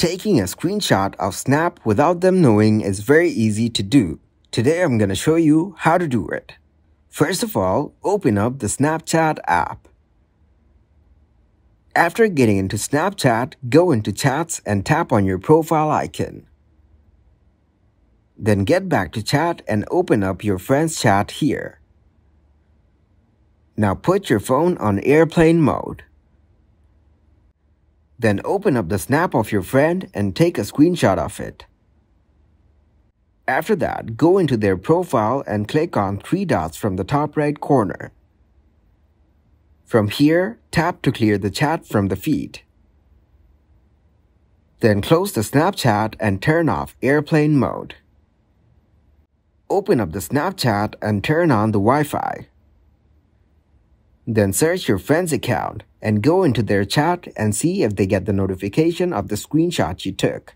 Taking a screenshot of Snap without them knowing is very easy to do. Today I'm gonna show you how to do it. First of all, open up the Snapchat app. After getting into Snapchat, go into Chats and tap on your profile icon. Then get back to Chat and open up your friend's chat here. Now put your phone on airplane mode. Then open up the snap of your friend and take a screenshot of it. After that, go into their profile and click on three dots from the top right corner. From here, tap to clear the chat from the feed. Then close the Snapchat and turn off airplane mode. Open up the Snapchat and turn on the Wi-Fi. Then search your friend's account and go into their chat and see if they get the notification of the screenshot you took.